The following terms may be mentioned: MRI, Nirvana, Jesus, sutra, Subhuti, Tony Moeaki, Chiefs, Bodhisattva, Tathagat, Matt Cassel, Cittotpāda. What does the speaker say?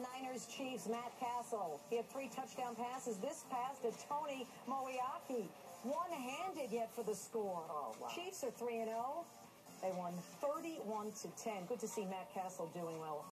Niners Chiefs, Matt Cassel. He had 3 touchdown passes. This pass to Tony Moeaki, one-handed yet for the score. Oh, wow. Chiefs are 3-0. They won 31-10. Good to see Matt Cassel doing well.